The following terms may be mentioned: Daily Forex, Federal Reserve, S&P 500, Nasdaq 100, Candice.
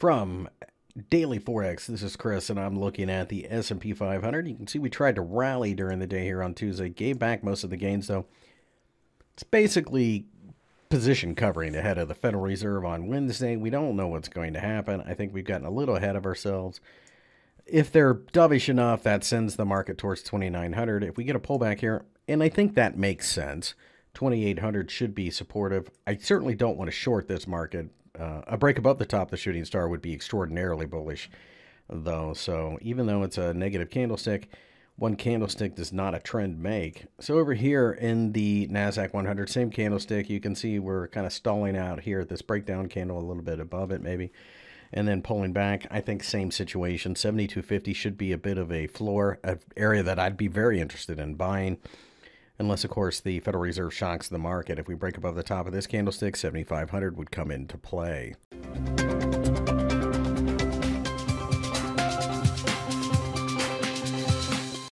From Daily Forex, this is Chris, and I'm looking at the S&P 500. You can see we tried to rally during the day here on Tuesday, gave back most of the gains, though. It's basically position covering ahead of the Federal Reserve on Wednesday. We don't know what's going to happen. I think we've gotten a little ahead of ourselves. If they're dovish enough, that sends the market towards 2,900. If we get a pullback here, and I think that makes sense, 2,800 should be supportive. I certainly don't want to short this market. A break above the top of the shooting star would be extraordinarily bullish, though. So even though it's a negative candlestick, one candlestick does not a trend make. So over here in the Nasdaq 100, same candlestick, you can see we're kind of stalling out here at this breakdown candle, a little bit above it maybe, and then pulling back. I think same situation. 7250 should be a bit of a floor, an area that I'd be very interested in buying. Unless, of course, the Federal Reserve shocks the market. If we break above the top of this candlestick, 7,500 would come into play.